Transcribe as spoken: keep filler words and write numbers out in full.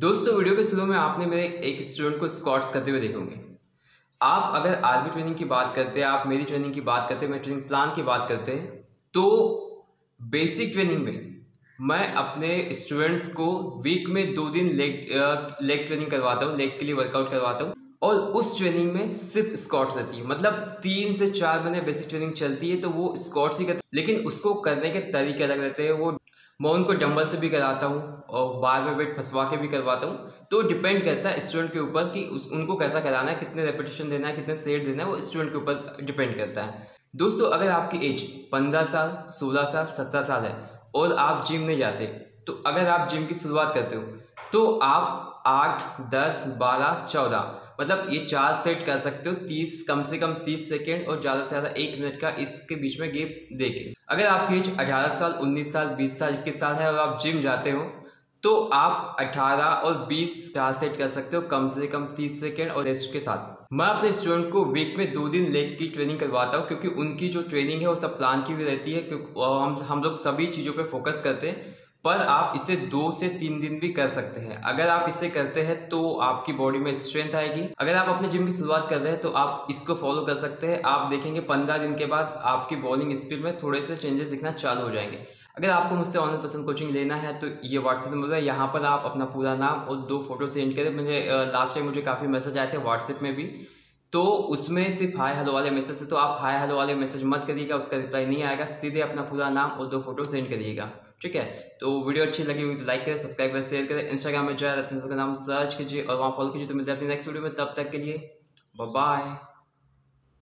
दोस्तों वीडियो के शुरू में आपने मेरे एक स्टूडेंट को स्क्वाट्स करते हुए देखे होंगे। आप अगर आर्मी ट्रेनिंग की बात करते हैं, आप मेरी ट्रेनिंग की बात करते हैं, मेरे ट्रेनिंग प्लान की बात करते हैं, तो बेसिक ट्रेनिंग में मैं अपने स्टूडेंट्स को वीक में दो दिन लेग लेग ट्रेनिंग करवाता हूँ, लेग के लिए वर्कआउट करवाता हूँ। और उस ट्रेनिंग में सिर्फ स्क्वाट्स रहती है, मतलब तीन से चार महीने बेसिक ट्रेनिंग चलती है तो वो स्क्वाट्स ही करते हैं, लेकिन उसको करने के तरीके अलग रहते हैं। वो मैं उनको डंबल से भी कराता हूँ और बार में वेट फंसवा के भी करवाता हूँ। तो डिपेंड करता है स्टूडेंट के ऊपर कि उनको कैसा कराना है, कितने रेपिटेशन देना है, कितने सेट देना है, वो स्टूडेंट के ऊपर डिपेंड करता है। दोस्तों अगर आपकी एज पंद्रह साल, सोलह साल, सत्रह साल है और आप जिम नहीं जाते, तो अगर आप जिम की शुरुआत करते हो तो आप आठ, दस, बारह, चौदह मतलब ये चार सेट कर सकते हो, तीस कम से कम तीस सेकेंड और ज़्यादा से ज़्यादा एक मिनट का इसके बीच में गैप देके। अगर आपकी एज अठारह साल, उन्नीस साल, बीस साल, इक्कीस साल है और आप जिम जाते हो तो आप अठारह और बीस चार सेट कर सकते हो, कम से कम तीस सेकेंड और रेस्ट के साथ। मैं अपने स्टूडेंट को वीक में दो दिन लेग की ट्रेनिंग करवाता हूँ, क्योंकि उनकी जो ट्रेनिंग है वो सब प्लान की भी रहती है, क्योंकि हम हम लोग सभी चीज़ों पर फोकस करते हैं। पर आप इसे दो से तीन दिन भी कर सकते हैं। अगर आप इसे करते हैं तो आपकी बॉडी में स्ट्रेंथ आएगी। अगर आप अपने जिम की शुरुआत कर रहे हैं तो आप इसको फॉलो कर सकते हैं। आप देखेंगे पंद्रह दिन के बाद आपकी बॉलिंग स्पीड में थोड़े से चेंजेस दिखना चालू हो जाएंगे। अगर आपको मुझसे ऑनलाइन पर्सनल कोचिंग लेना है तो ये व्हाट्सएप नंबर है, यहाँ पर आप अपना पूरा नाम और दो फोटो सेंड करें। मुझे लास्ट टाइम मुझे काफ़ी मैसेज आए थे व्हाट्सएप में भी, तो उसमें सिर्फ हाय हेलो वाले मैसेज है, तो आप हाय हेलो वाले मैसेज मत करिएगा, उसका रिप्लाई नहीं आएगा। सीधे अपना पूरा नाम और दो फोटो सेंड करिएगा, ठीक है। तो वीडियो अच्छी लगी हुई तो लाइक करें, सब्सक्राइब करें, शेयर करें। इंस्टाग्राम में जाए रतनेश बोरकर का नाम सर्च कीजिए और वहाँ फॉलो कीजिए। तो मिलते हैं अपनी नेक्स्ट वीडियो में, तब तक के लिए बाय बाय।